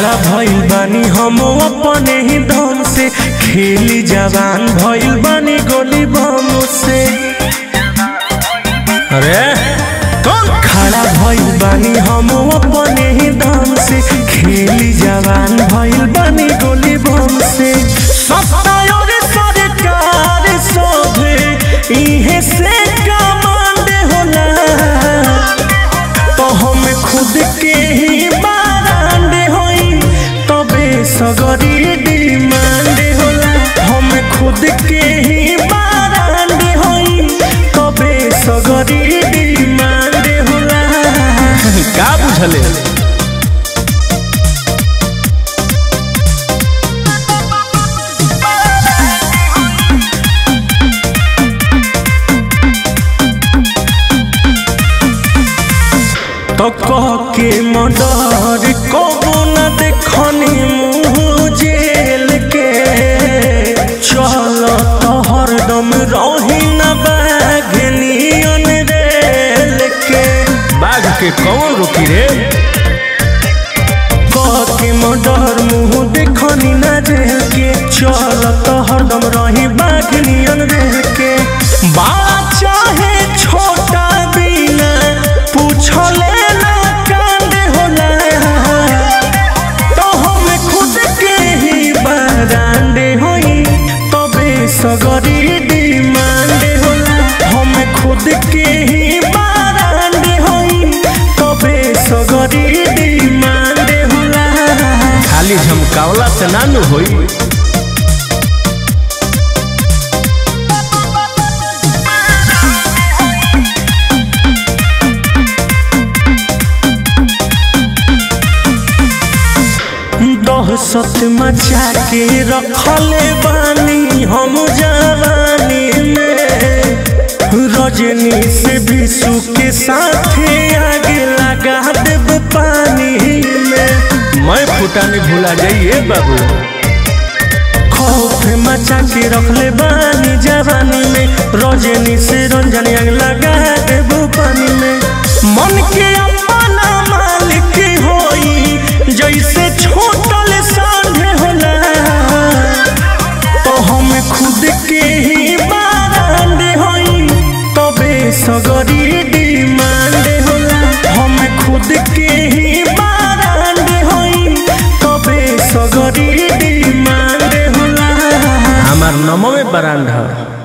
बड़ा भइल बानी हम अपने ही दम से, खेली जवान भइल बानी गोली बम से। अरे खड़ा भइल बानी हम अपने ही दम से, खेली जवान भइल बानी गोली बम से। सरकार सोधे इहे से कमांड होला, तो हम खुद के ही बारांड होई तबे सगरी डिमांड होला। हम खुद के ही बारांड होई तबे सगरी डिमांड होला। का बुझले तो कह के मडर कबो न देखनी मुँह जेल के, चल तो हरदम रही न बाघनी रेल के। बाघ के कौन रोकी रे? कह के मडर मुँह देखनी न जेल के, चल तो हरदम रही बाघनी रेल के। बात चाहे छोटा बिना पूछले सगरी डिमांड होला। हम खुद के ही बारांड होई तबे सगरी डिमांड होला। खाली झमकावला से ना न होई। दहशत मचा के रखले बानी हम जवानी में, रजनी से विषु के साथ आग लगा देब पानी में। मैं फुटानी भुला जाइए बाबू। खौफ मचा के रखले बानी जवानी में, रजनी से रंजनी आग लगा देब पानी में। मन के अपना मालिक होई जैसे छोटल सांढे होला, तो हम खुद के ही बारांड होई तबे सगरी डिमांड होला। हम खुद के ही बारांड होई तबे सगरी डिमांड होला। हमार नाम में बारांड है।